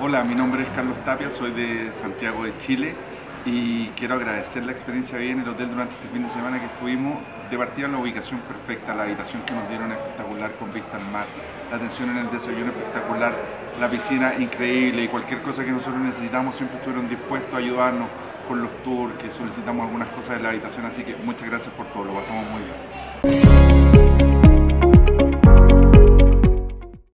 Hola, mi nombre es Carlos Tapia, soy de Santiago de Chile y quiero agradecer la experiencia que vi en el hotel durante este fin de semana que estuvimos. De partida en la ubicación perfecta, la habitación que nos dieron espectacular con vista al mar, la atención en el desayuno espectacular, la piscina increíble y cualquier cosa que nosotros necesitamos siempre estuvieron dispuestos a ayudarnos con los tours, que solicitamos algunas cosas de la habitación, así que muchas gracias por todo, lo pasamos muy bien.